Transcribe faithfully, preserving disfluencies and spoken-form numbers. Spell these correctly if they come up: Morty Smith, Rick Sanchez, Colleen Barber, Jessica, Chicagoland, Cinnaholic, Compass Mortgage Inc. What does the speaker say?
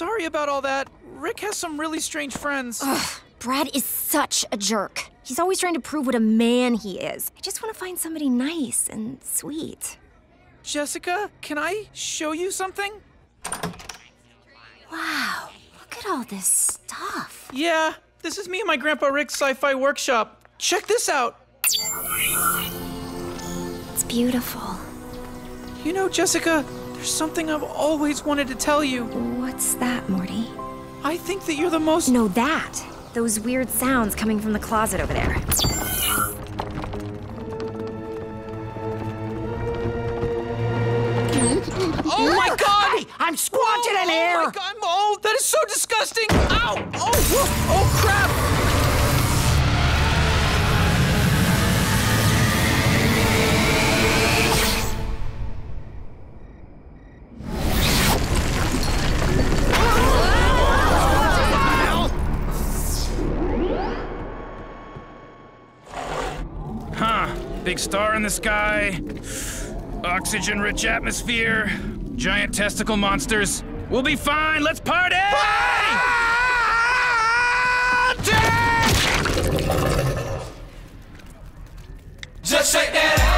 sorry about all that. Rick has some really strange friends. Ugh, Brad is such a jerk. He's always trying to prove what a man he is. I just want to find somebody nice and sweet. Jessica, can I show you something? Wow, look at all this stuff. Yeah, this is me and my Grandpa Rick's sci-fi workshop. Check this out. It's beautiful. You know, Jessica, there's something I've always wanted to tell you. What's that, Morty? I think that you're the most... No, that. Those weird sounds coming from the closet over there. Oh my God! Hey, I'm squatting oh, in here! Oh my God! Oh, that is so disgusting! Ow! Oh! Whoa. Oh crap! Huh. Big star in the sky. Oxygen-rich atmosphere. Giant testicle monsters. We'll be fine. Let's party! Party! Just shake that.